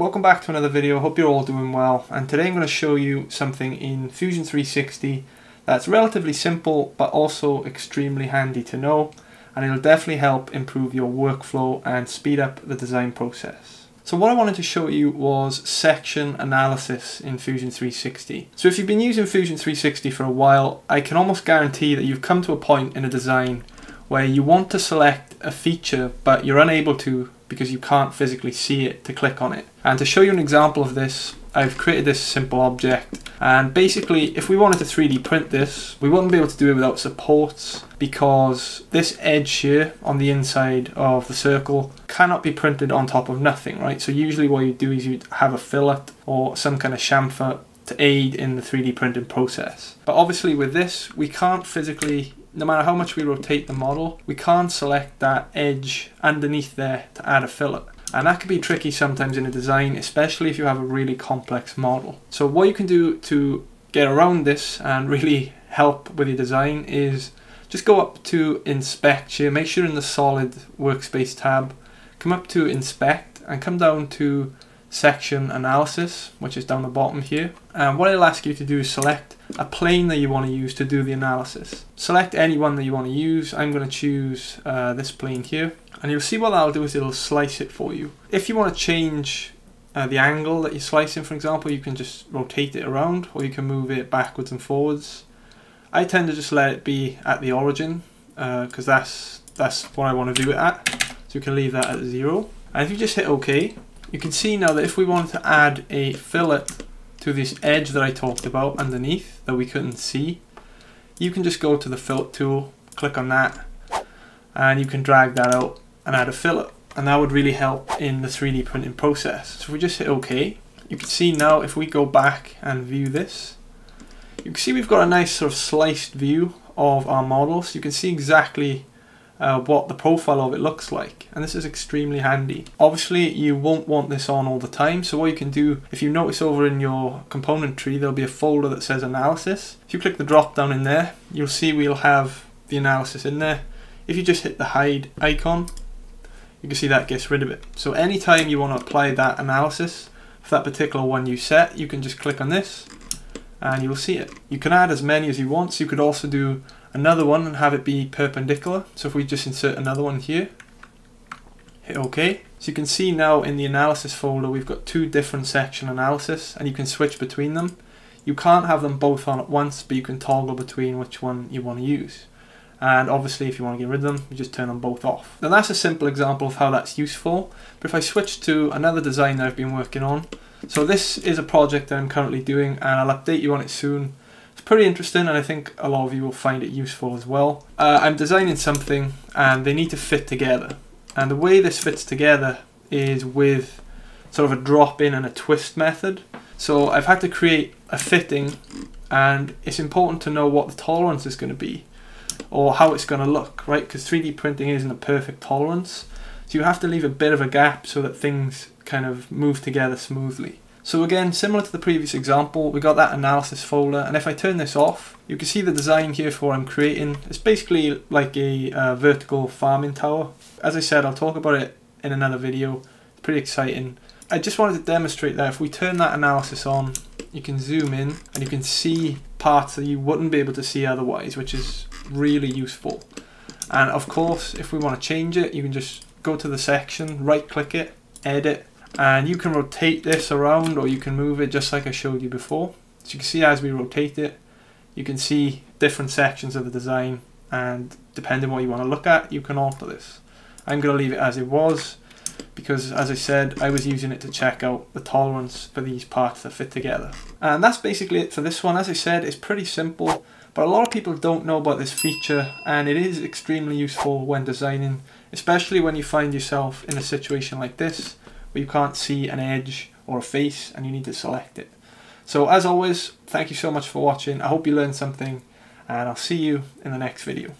Welcome back to another video. Hope you're all doing well, and today I'm going to show you something in Fusion 360 that's relatively simple but also extremely handy to know, and it'll definitely help improve your workflow and speed up the design process. So what I wanted to show you was section analysis in Fusion 360. So if you've been using Fusion 360 for a while, I can almost guarantee that you've come to a point in a design where you want to select a feature but you're unable to because you can't physically see it to click on it. And to show you an example of this, I've created this simple object, and basically if we wanted to 3D print this, we wouldn't be able to do it without supports, because this edge here on the inside of the circle cannot be printed on top of nothing, right? So usually what you do is you have a fillet or some kind of chamfer to aid in the 3D printing process. But obviously with this, we can't physically, no matter how much we rotate the model, we can't select that edge underneath there to add a fillet. And that can be tricky sometimes in a design, especially if you have a really complex model. So what you can do to get around this and really help with your design is just go up to Inspect here, make sure in the Solid Workspace tab, come up to Inspect and come down to Section Analysis, which is down the bottom here. And what it'll ask you to do is select a plane that you want to use to do the analysis. Select any one that you want to use. I'm going to choose this plane here, and you'll see what that'll do is it'll slice it for you. If you want to change the angle that you're slicing, for example, you can just rotate it around, or you can move it backwards and forwards. I tend to just let it be at the origin because that's what I want to do it at. So you can leave that at 0, and if you just hit OK, you can see now that if we wanted to add a fillet to this edge that I talked about underneath that we couldn't see, you can just go to the fillet tool, click on that, and you can drag that out and add a fillet, and that would really help in the 3D printing process. So if we just hit OK, you can see now if we go back and view this, you can see we've got a nice sort of sliced view of our model, so you can see exactly what the profile of it looks like, and this is extremely handy. Obviously you won't want this on all the time, so what you can do, if you notice over in your component tree there'll be a folder that says analysis. If you click the drop down in there, you'll see we'll have the analysis in there. If you just hit the hide icon, you can see that gets rid of it. So anytime you want to apply that analysis for that particular one you set, you can just click on this and you'll see it. You can add as many as you want, so you could also do another one and have it be perpendicular. So if we just insert another one here, hit OK. So you can see now in the analysis folder we've got two different section analysis, and you can switch between them. You can't have them both on at once, but you can toggle between which one you want to use. And obviously if you want to get rid of them, you just turn them both off. Now that's a simple example of how that's useful, but if I switch to another design that I've been working on, so this is a project that I'm currently doing and I'll update you on it soon. It's pretty interesting, and I think a lot of you will find it useful as well. I'm designing something and they need to fit together, and the way this fits together is with sort of a drop in and a twist method. So I've had to create a fitting, and it's important to know what the tolerance is going to be or how it's going to look, right? Because 3D printing isn't a perfect tolerance, so you have to leave a bit of a gap so that things kind of move together smoothly. So again, similar to the previous example, we got that analysis folder, and if I turn this off, you can see the design here for what I'm creating. It's basically like a vertical farming tower. As I said, I'll talk about it in another video. It's pretty exciting. I just wanted to demonstrate that if we turn that analysis on, you can zoom in and you can see parts that you wouldn't be able to see otherwise, which is really useful. And of course, if we want to change it, you can just go to the section, right click it, edit, and you can rotate this around, or you can move it just like I showed you before. So you can see as we rotate it, you can see different sections of the design, and depending on what you want to look at, you can alter this. I'm going to leave it as it was because, as I said, I was using it to check out the tolerance for these parts that fit together. And that's basically it for this one. As I said, it's pretty simple, but a lot of people don't know about this feature, and it is extremely useful when designing, especially when you find yourself in a situation like this where you can't see an edge or a face and you need to select it. So as always, thank you so much for watching. I hope you learned something, and I'll see you in the next video.